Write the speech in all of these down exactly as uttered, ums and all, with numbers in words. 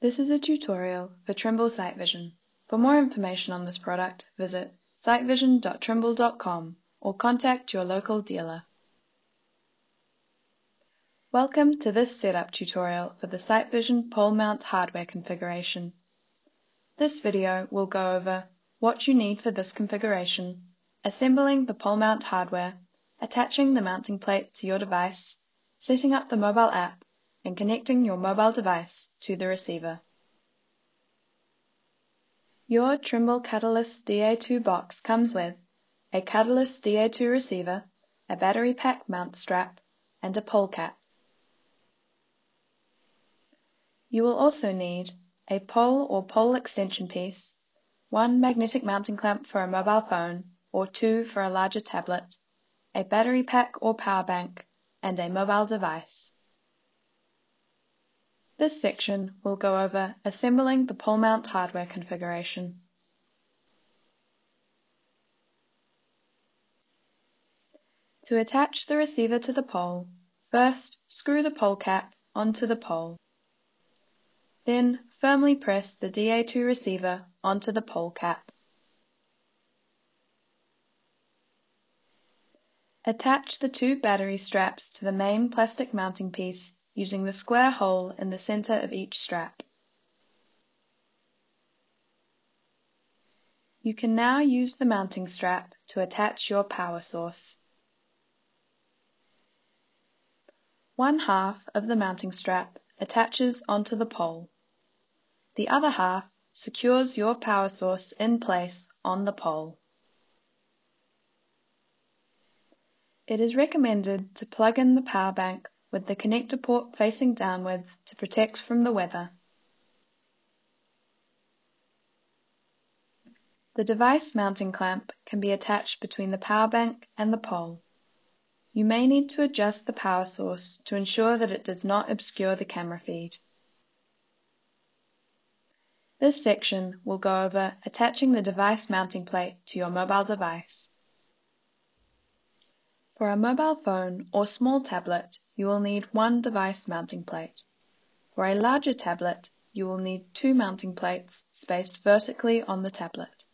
This is a tutorial for Trimble SiteVision. For more information on this product, visit sitevision dot trimble dot com or contact your local dealer. Welcome to this setup tutorial for the SiteVision pole mount hardware configuration. This video will go over what you need for this configuration, assembling the pole mount hardware, attaching the mounting plate to your device, setting up the mobile app, and connecting your mobile device to the receiver. Your Trimble Catalyst D A two box comes with a Catalyst D A two receiver, a battery pack mount strap, and a pole cap. You will also need a pole or pole extension piece, one magnetic mounting clamp for a mobile phone or two for a larger tablet, a battery pack or power bank, and a mobile device. This section will go over assembling the pole mount hardware configuration. To attach the receiver to the pole, first screw the pole cap onto the pole. Then firmly press the D A two receiver onto the pole cap. Attach the two battery straps to the main plastic mounting piece using the square hole in the center of each strap. You can now use the mounting strap to attach your power source. One half of the mounting strap attaches onto the pole. The other half secures your power source in place on the pole. It is recommended to plug in the power bank with the connector port facing downwards to protect from the weather. The device mounting clamp can be attached between the power bank and the pole. You may need to adjust the power source to ensure that it does not obscure the camera feed. This section will go over attaching the device mounting plate to your mobile device. For a mobile phone or small tablet, you will need one device mounting plate. For a larger tablet, you will need two mounting plates spaced vertically on the tablet.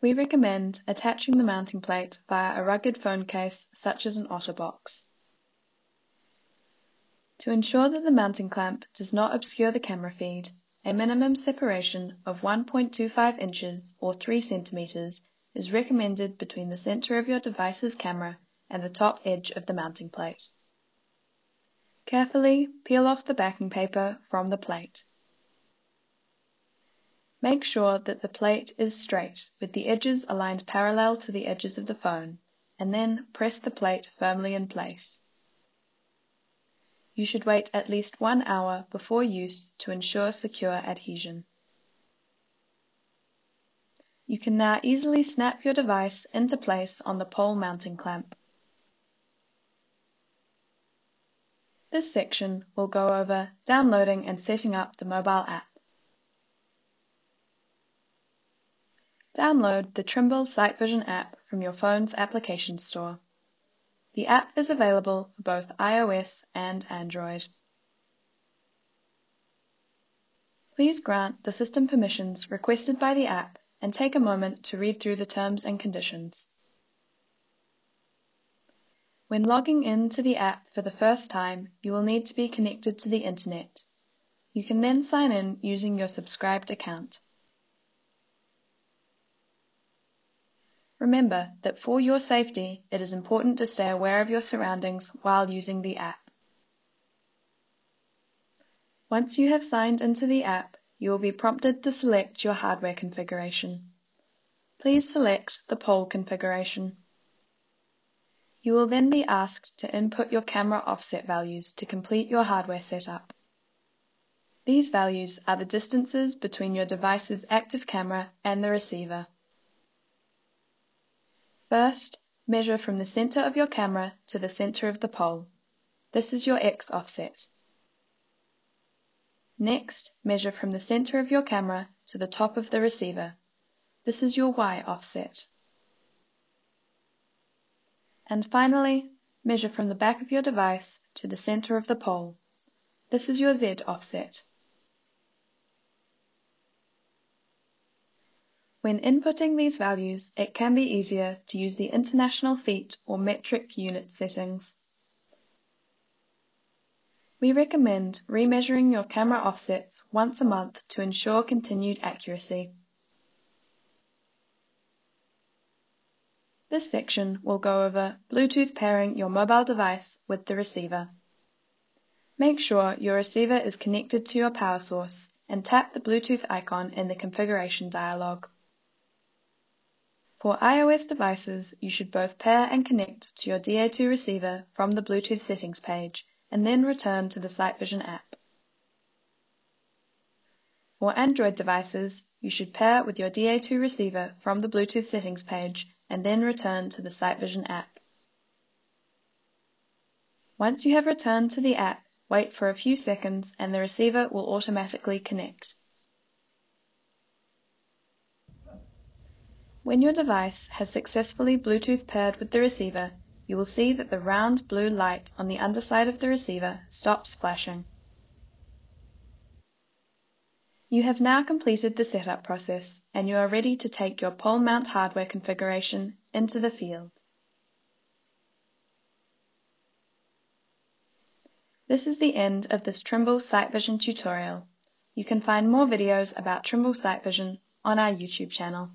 We recommend attaching the mounting plate via a rugged phone case such as an OtterBox. To ensure that the mounting clamp does not obscure the camera feed, a minimum separation of one point two five inches or three centimeters is recommended between the center of your device's camera and the top edge of the mounting plate. Carefully peel off the backing paper from the plate. Make sure that the plate is straight with the edges aligned parallel to the edges of the phone, and then press the plate firmly in place. You should wait at least one hour before use to ensure secure adhesion. You can now easily snap your device into place on the pole mounting clamp. This section will go over downloading and setting up the mobile app. Download the Trimble SiteVision app from your phone's application store. The app is available for both iOS and Android. Please grant the system permissions requested by the app and take a moment to read through the terms and conditions. When logging in to the app for the first time, you will need to be connected to the internet. You can then sign in using your subscribed account. Remember that for your safety, it is important to stay aware of your surroundings while using the app. Once you have signed into the app, you will be prompted to select your hardware configuration. Please select the pole configuration. You will then be asked to input your camera offset values to complete your hardware setup. These values are the distances between your device's active camera and the receiver. First, measure from the center of your camera to the center of the pole. This is your X offset. Next, measure from the center of your camera to the top of the receiver. This is your Y offset. And finally, measure from the back of your device to the center of the pole. This is your Z offset. When inputting these values, it can be easier to use the international feet or metric unit settings. We recommend remeasuring your camera offsets once a month to ensure continued accuracy. This section will go over Bluetooth pairing your mobile device with the receiver. Make sure your receiver is connected to your power source and tap the Bluetooth icon in the configuration dialog. For iOS devices, you should both pair and connect to your D A two receiver from the Bluetooth settings page and then return to the SiteVision app. For Android devices, you should pair with your D A two receiver from the Bluetooth settings page and then return to the SiteVision app. Once you have returned to the app, wait for a few seconds and the receiver will automatically connect. When your device has successfully Bluetooth paired with the receiver, you will see that the round blue light on the underside of the receiver stops flashing. You have now completed the setup process and you are ready to take your pole mount hardware configuration into the field. This is the end of this Trimble SiteVision tutorial. You can find more videos about Trimble SiteVision on our YouTube channel.